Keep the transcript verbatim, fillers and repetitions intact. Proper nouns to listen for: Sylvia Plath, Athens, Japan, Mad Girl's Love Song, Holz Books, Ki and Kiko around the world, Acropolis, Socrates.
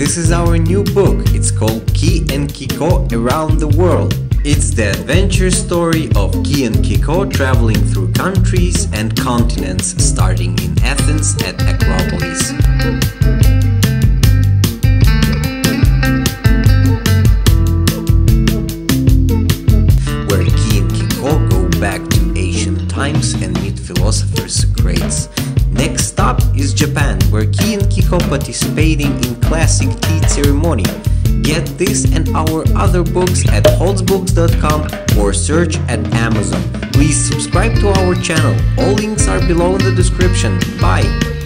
This is our new book. It's called Ki and Kiko Around the World. It's the adventure story of Ki and Kiko traveling through countries and continents, starting in Athens at Acropolis. Where Ki and Kiko go back to ancient times and meet philosopher Socrates. Next stop is Japan, where Ki and Kiko participating in classic tea ceremony. Get this and our other books at holz books dot com or search at Amazon. Please subscribe to our channel. All links are below in the description. Bye!